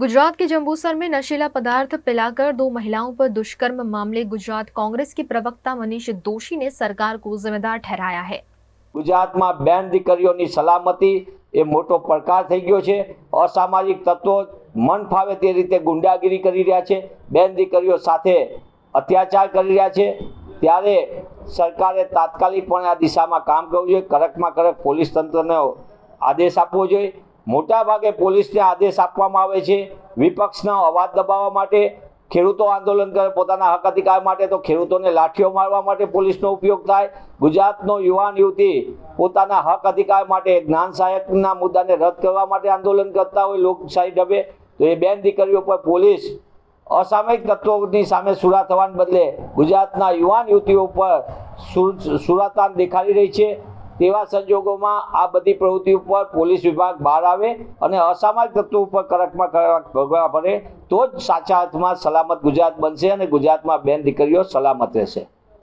गुजरात के जंबूसर में नशीला पदार्थ पिलाकर दो महिलाओं पर दुष्कर्म मामले गुजरात कांग्रेस की प्रवक्ता मनीष दोशी ने सरकार को जिम्मेदार ठहराया है। गुजरात में बेन दीकरीओनी सलामती ए मोटो प्रकार थई गयो छे। असामाजिक तत्वों मन फावे ते रीते गुंडागिरी करी रह्या छे, बेन दीकरीओ साथे अत्याचार करी रह्या छे। त्यारे सरकारे तात्कालिकपणे आ दिशामां काम करवुं जोईए। कड़कमां कड़क पोलीस तंत्रने आदेश आपवो जोईए। मोटा भागे पोलीस ने आदेश आपवामां आवे छे। विपक्षना अवाज दबाववा माटे ખેડૂતો આંદોલન કરે પોતાના હક અધિકાર માટે તો ખેડૂતોને લાઠીઓ મારવા માટે પોલીસનો ઉપયોગ થાય। ગુજરાતનો યુવાન યુવતી પોતાના હક અધિકાર માટે જ્ઞાન સહાયકના મુદ્દાને રદ કરવા માટે આંદોલન કરતા હોય લોકશાહી ઢબે, તો એ બેન દીકરીઓ પર પોલીસ અસામાયિક તત્વોની સામે સુરા થવાને બદલે ગુજરાતના યુવાન યુવતીઓ પર સુરાતાન દેખાડી રહી છે। તેવા સંજોગોમાં આ બધી પ્રવૃત્તિ ઉપર પોલીસ વિભાગ બહાર આવે અને અસામાજિક તત્વો ઉપર કડકમાં કડક પગલાં ભરે તો જ સાચા અર્થમાં સલામત ગુજરાત બનશે અને ગુજરાતમાં બેન દીકરીઓ સલામત રહેશે।